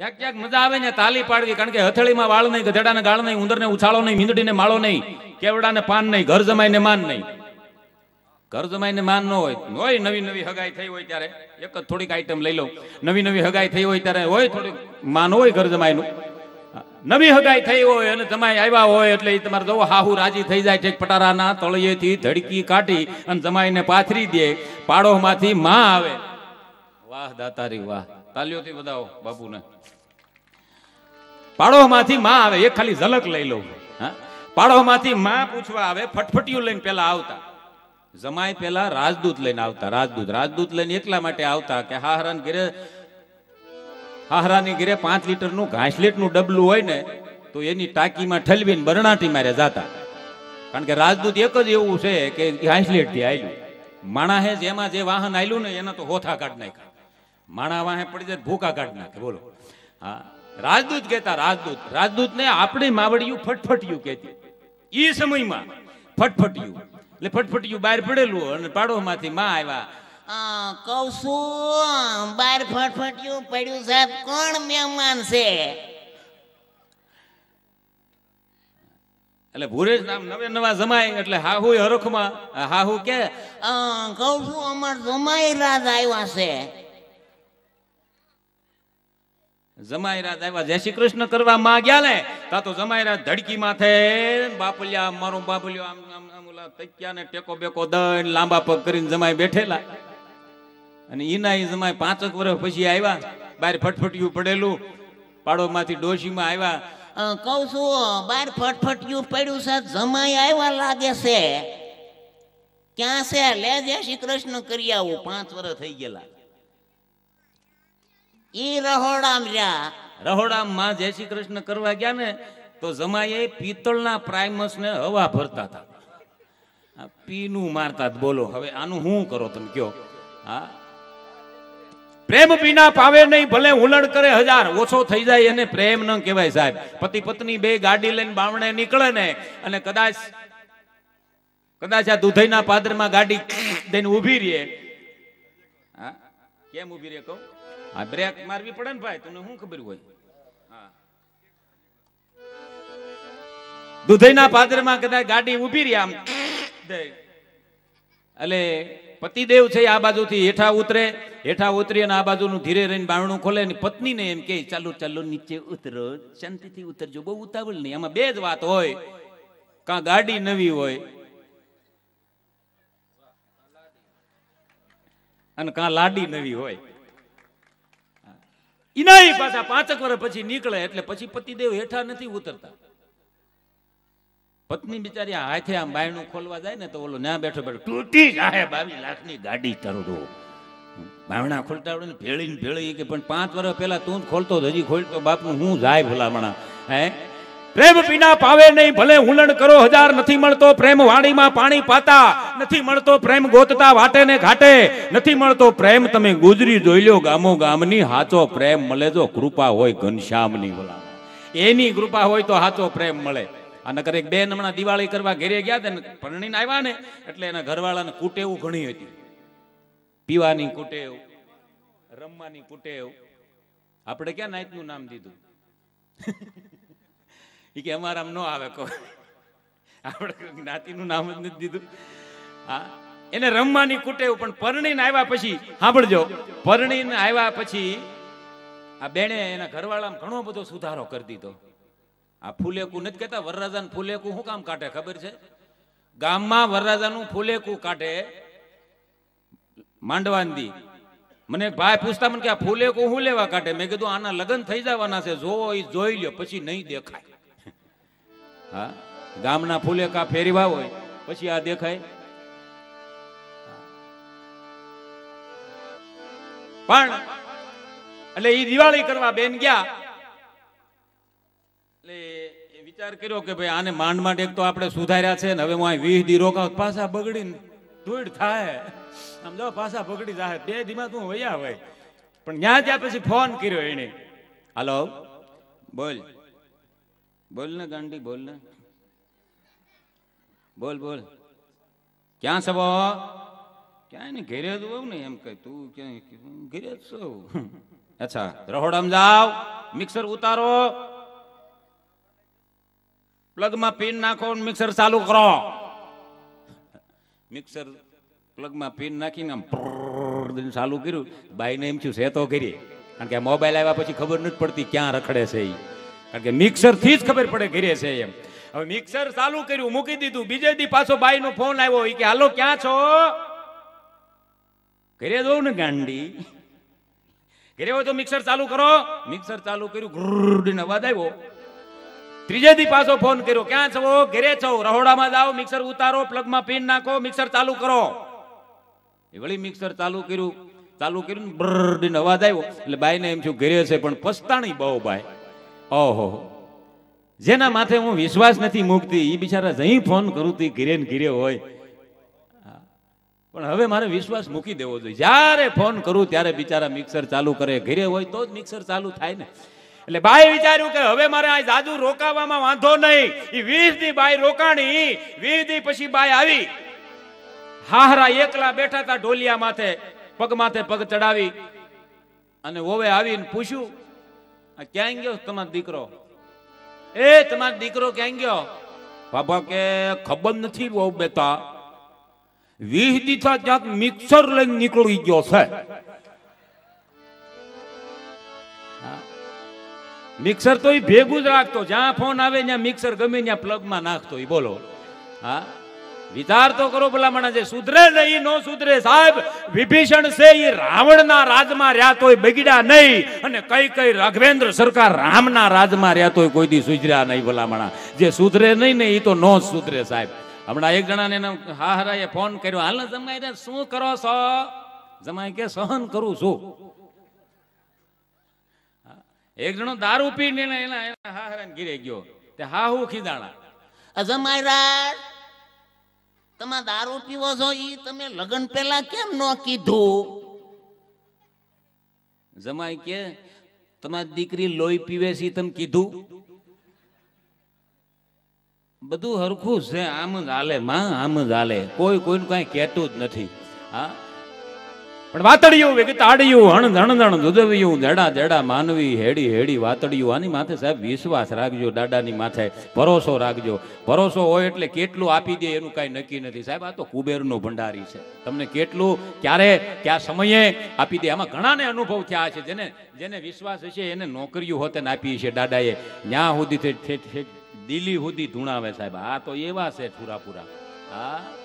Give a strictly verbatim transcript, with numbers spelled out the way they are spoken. ક્યાંક ક્યાંક મજા આવે ને તાલી પાડવી, કારણ કે હથેળીમાં વાળ નહીં, ગધેડાને ગાળ નહીં, ઉંદરને ઉછાળો નહીં, મીંદડીને માળો નહીં, કેવડાને પાન નહીં, ઘર જમાઈને માન નહીં. ઘર જમાઈને માન ન હોય હોય નવી નવી હગાઈ થઈ હોય ત્યારે એક જ થોડીક આઈટમ લઈ લો. નવી નવી હગાઈ થઈ હોય ત્યારે હોય થોડુંક માન હોય ઘર જમાઈનું. નવી હગાઈ થઈ હોય અને જમાઈ આવ્યા હોય એટલે તમારે જવો હાહુ રાજી થઈ જાય છે, પટારાના તળિયેથી ધડકી કાઢી અને જમાઈને પાથરી દે, પાડોમાંથી માં આવે. વાહ દાતારી વાહ, તાલીઓથી વધાવો બાપુને. પાડોમાંથી માં આવે, એક ખાલી ઝલક લઈ લઉં. હા, પાડોમાંથી માં પૂછવા આવે, ફટફટિયું લઈને પેલા આવતા, જમાઈ પેલા રાજદૂત લઈને આવતા. રાજદૂત રાજદૂત લઈને એટલા માટે આવતા કે હાહરાની ઘરે હાહરાની ઘરે પાંચ લીટરનું ઘાસલેટનું ડબલું હોય ને તો એની ટાંકીમાં ઠલવીને બરણાટી મારે જાતા, કારણ કે રાજદૂત એક જ એવું છે કે ઘાસલેટથી આવ્યું. માણાહે જેમાં જે વાહન આવ્યું ને એના તો હોથા કાઢ નાખ્યા, માણા વાહે પડી જાય ભૂકા કાઢ નાખે. બોલો, હા રાજદૂત કહેતા. રાજદૂત રાજદૂત ને આપણી માવડિયું ફટફટિયું કહેતી. એ સમયમાં ફટફટિયું એટલે ફટફટિયું બહાર પડેલું અને પાડોમાંથી માં આવ્યા. કહું છું બહાર ફટફટિયું પડ્યું, સાહેબ કોણ મહેમાન છે? એટલે ભુરેશ નામ નવે નવા જમાય એટલે હાહુ હરખમાં હાહુ કે કહું છું અમાર જમાય રાજ આવ્યા છે. જમાયરાજ આવ્યા, જય શ્રી કૃષ્ણ કરવા માં ગયા ને તા તો જમાયરાજ ધડકી માથે બાપલિયા, મારો બાપલિયો આમ આમ આમ ઓલા તક્યાને ટેકો બેકો દઈને લાંબા પગ કરીને જમાય બેઠેલા. અને ઈના ઈ જમાય પાંચક વર્ષ પછી આવ્યા, બહાર ફટફટિયું પડેલું. પાડોમાંથી ડોશીમાં આવ્યા, કહું છું બહાર ફટફટિયું પડ્યું છે, જમાય આવ્યા લાગે છે, ક્યાં છે? લે જય શ્રી કૃષ્ણ કરી આવું, પાંચ વર્ષ થઈ ગયેલા. ઈ રહોડામ રહ્યા, રહોડામ માં જય શ્રી કૃષ્ણ કરવા ગયા ને તો જમાઈએ પિત્તળના પ્રાઇમસ ને હવા ભરતા હતા, પીનું મારતા. બોલો હવે આનું શું કરો તમે કયો? હા, પ્રેમ પીના પાવે નહીં, ભલે હુલડ કરે હજાર, ઓછો થઈ જાય એને પ્રેમ ન કહેવાય સાહેબ. પતિ પત્ની બે ગાડી લઈને બાવણે નીકળે ને અને કદાચ કદાચ આ દુધઈના પાદરમાં ગાડી દઈને ઊભી રહે. હા, કેમ ઊભી રહે કહું? આ બ્રેક મારવી પડે ને ભાઈ, તને શું ખબર હોય? દુધઈના પાદરમાં કદાચ ગાડી ઊભી રહી આમ દે એટલે પતિદેવ છે આ બાજુથી હેઠા ઉતરે, હેઠા ઉતરી અને આ બાજુનું ધીરે રહીને બારણું ખોલે અને પત્નીને એમ કે ચાલો ચાલો નીચે ઉતરો, શાંતિથી ઉતરજો, બહુ ઉતાવળ નહીં. આમાં બે જ વાત હોય, કાં ગાડી નવી હોય અને કાં લાડી નવી હોય. ઈનાય પાછા પાંચક વર્ષ પછી નીકળે એટલે પછી પતિદેવ હેઠા નથી ઉતરતા. પત્ની બિચારી હાથે આમ બાયણું ખોલવા જાય ને તો ઓલો ના બેઠો બેઠો તૂટી જાય, બાવીસ લાખની ગાડી તરડો, બાવણા ખોલતા આવડે ને ભેળીને ભેળી કે પણ પાંચ વર્ષ પહેલા તું ખોલતો હજી ખોલતો બાપનું હું જાય ભલામણા. હે, પ્રેમ પીના પાવે નહીં, ભલે હુલણ કરો હજાર, નથી મળતો પ્રેમ વાણીમાં પાણી પાતા, નથી મળતો પ્રેમ ગોતતા વાટે ને ઘાટે, નથી મળતો પ્રેમ. તમે ગુજરી જોઈ લ્યો ગામો ગામની, હાચો પ્રેમ મળે જો કૃપા હોય ઘનશ્યામની, બોલા એની કૃપા હોય તો હાચો પ્રેમ મળે. અને કરે બે હમણાં દિવાળી કરવા ઘેરે ગયા હતા ને પરણીને આવ્યા ને એટલે એના ઘરવાળાને કુટેવું ઘણી હતી, પીવાની કુટેવ, રમવાની કુટેવ. આપણે ક્યાં નાયકનું નામ દીધું? એ કે અમારા ન આવે કોઈ, આપણે જ્ઞાતિનું નામ જ નથી દીધું. હા, એને રમવાની કુટેવ. પણ પરણીને આવ્યા પછી સાંભળજો, પરણીને આવ્યા પછી આ બેને એના ઘરવાળામાં ઘણો બધો સુધારો કરી દીધો. આ ફૂલેકું નથી કહેતા, વરરાજાનું ફૂલેકું શું કામ કાઢે ખબર છે? ગામમાં વરરાજાનું ફૂલેકું કાઢે માંડવાંદી. મને ભાઈ પૂછતા મને કે આ ફૂલેકું શું લેવા કાઢે? મેં કીધું આના લગ્ન થઈ જવાના છે, જોવો એ જોઈ લ્યો પછી નહીં દેખાય. હા, ગામના ફૂલેકા ફેરવા હોય પછી આ દેખાય. પણ એટલે એ દિવાળી કરવા બેન ગયા એટલે વિચાર કર્યો કે ભાઈ આને માંડ માંડ એક તો આપણે સુધાર્યા છે ને, હવે હું વીસ દી રોકાવ પાછા બગડીને ધૂળ થાય, આમ જો પાછા બગડી જાય, બે દીમાં તું વયા હોય. પણ ત્યાં ત્યાં પછી ફોન કર્યો એને, હાલો બોલ બોલ ને ગાંડી બોલ ને બોલ બોલ ક્યાં સવો? ક્યાં ને ઘેરે જ હોઉં ને એમ કહે તું ક્યાં ઘેરે જ છો? अच्छा रहोड़म जाओ, मिक्सर उतारो, प्लग में पीन नाखो, मिक्सर चालू करो। मिक्सर प्लग में पीन नाखी चालू करू। भाई ने एम थयु से तो करिए, कारण के मोबाइल आव्या पछी खबर नहीं पड़ती क्या रखड़े से, कारण के मिक्सर थी ज खबर पड़े करिए से। एम हवे मिक्सर चालू करू, मूकी दीधुं, बीजे दी पाछो भाई नो फोन आव्यो, ई के हालो क्या छो, करे दो ने गांडी करे हो तो मिक्सर चालू करो। मिक्सर चालू करू, गुर्रने अवाज आव्यो। त्रीजे दी पाछो फोन कर्यो, क्या छो, घरे छो, रहोड़ामां जाओ, मिक्सर उतारो, प्लग में पीन नाखो, मिक्सर चालू करो। वळी मिक्सर चालू करू, चालू करू, ब्ररने अवाज आव्यो, એટલે બાઈને એમ થયું ઘરે છે, પણ પસ્તાણી બહુ બાઈ। ઓહો, જેના માથે હું વિશ્વાસ નથી મૂકતી ઈ બિચારા જઈ ફોન કરું તી ઘરે ને ઘરે હોય, પણ હવે મારે વિશ્વાસ મૂકી દેવો જોઈએ। જ્યારે ફોન કરું ત્યારે બિચારા મિક્સર ચાલુ કરે, ઘરે હોય તો જ મિક્સર ચાલુ થાય ને। એટલે ભાઈ વિચાર્યું કે હવે મારે આ જાદુ રોકાવામાં વાંધો નહીં। ઈ વીસ દી ભાઈ રોકાણી, વીસ દી પછી ભાઈ આવી, હાહરા એકલા બેઠા હતા ઢોલિયા માથે, પગ માથે પગ ચડાવી, અને ઓવે આવીને પૂછ્યું, આ ક્યાં ગયો તમારો દીકરો? એ તમારો દીકરો ક્યાં ગયો? બાબા કે ખબર નથી બહુ બેટા, વીસ દી થા ક્યાંક મિક્સર લઈને નીકળી ગયો છે। मिक्सर तो ही भेगू राखतो, जहाँ फोन आवे न्या मिक्सर गमे न्या प्लग में नाखतो। बोलो हाँ, विचार तो करो भला मना जे सुधरे नहीं नो सुधरे। साहेब विभीषण से ये रावण ना राज में रहा तो बगड़ा नहीं, अने कई कई राघवेंद्र सरकार राम ना राज में रहा तो कोई दी सुधरा नहीं। भला मना जे सुधरे नहीं ने तो नो सुधरे। साहेब हमणा एक जणा ने हा हरा ये फोन कर्यो, हाल जमाई रे शू करो छो? जमाई के सहन करू छू। एक जनो दारू पी ने एना एना हाहरान गिरे गयो ते हाहू खिदाणा, अजमायरा तमा दारू पीवो छो ई तमे लगन पेला केम नो कीधो? जमाई के तमा दीकरी लोई पीवे सी तम कीधु? बधु हरखू छे, आम ज हाले मां, आम ज हाले, कोई कोईन काई केतुं ज नथी। हां पण वातड़ियूं विगताड़ियूं हण धण धण दुधवियूं जड़ा जड़ा मानवी हेड़ी हेड़ी वातड़ियूं। आनी माथे साहेब विश्वास राखजो, दादानी माथे भरोसो राखजो। भरोसो होय એટલે કેટલું આપી દે એનું કાઈ નક્કી નથી। સાહેબ આ તો કુબેરનો ભંડારી છે, તમને કેટલું ક્યારે કયા સમયે આપી દે। આમાં ઘણાને અનુભવ થયા છે, જેને જેને વિશ્વાસ હશે એને નોકરીઓ હોતે ને આપી છે દાદાએ, ન્યા સુધી દિલ્હી સુધી ધૂણાવે સાહેબ। આ તો એવા છે પૂરા પૂરા। હા